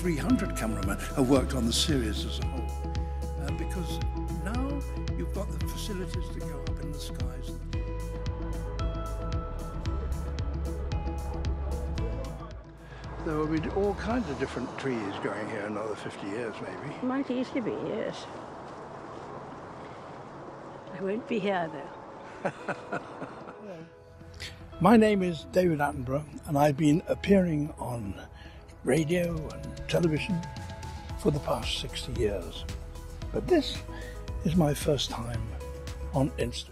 300 cameramen have worked on the series as a whole. Because now you've got the facilities to go up in the skies. There will be all kinds of different trees going here in another 50 years, maybe. Might easily be, yes. I won't be here, though. My name is David Attenborough, and I've been appearing on radio and television for the past 60 years. But this is my first time on Instagram.